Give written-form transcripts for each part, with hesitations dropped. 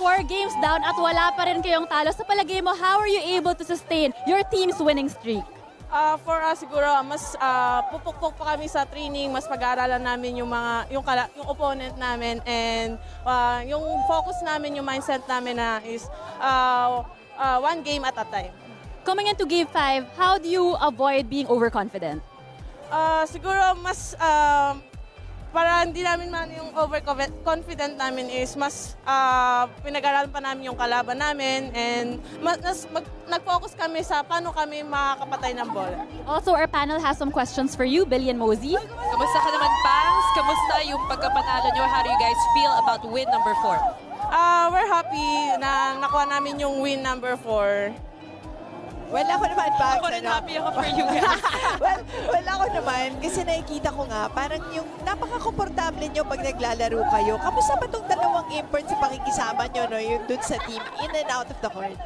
4 games down at wala pa rin kayong talo. Sa palagay mo, how are you able to sustain your team's winning streak? For us, siguro, mas pupukpok pa kami sa training, mas pag-aaralan namin yung opponent namin, and yung focus namin, yung mindset namin na is one game at a time. Coming into Game 5, how do you avoid being overconfident? Siguro, mas para hindi namin man yung overconfident namin is mas pinag-aralan pa namin yung kalaban namin, and nag-focus kami sa paano kami makakapatay ng bola. Also, our panel has some questions for you, Billy and Mosey. Kamusta ka naman, Pangs? Kamusta yung pagkapanalo nyo? How do you guys feel about win number 4? We're happy na nakuha namin yung win number 4. Well, ako naman, Pags. Ako rin happy ako for you guys. well, ako naman, kasi nakikita ko nga, parang yung napaka-komportable nyo pag naglalaro kayo. Kamusta ba itong dalawang imports sa pakikisama nyo, no? Yung dun sa team, in and out of the court?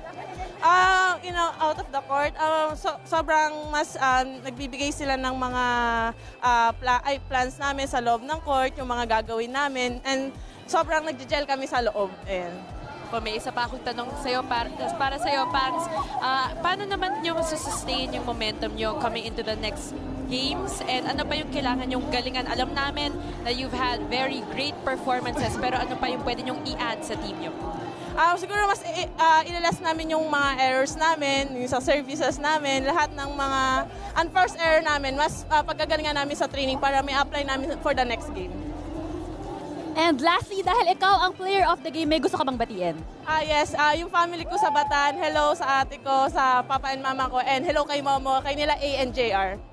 Out of the court, sobrang mas nagbibigay sila ng mga plans namin sa loob ng court, yung mga gagawin namin, and sobrang nag-gel kami sa loob. May isa pa akong tanong sa'yo, para sa'yo, Pangs. Paano naman nyo masusustain yung momentum nyo coming into the next games? And ano pa yung kailangan yung galingan? Alam namin na you've had very great performances, pero ano pa yung pwede nyong i-add sa team nyo? Siguro mas inalas namin yung mga errors namin, yung sa services namin, lahat ng mga unforced error namin, mas pagkagalingan namin sa training para may apply namin for the next game. And lastly, dahil ikaw ang player of the game, may gusto ka bang batiin? Yes, yung family ko sa Batan, hello sa ate ko, sa papa and mama ko, and hello kay Momo, kay nila A and JR.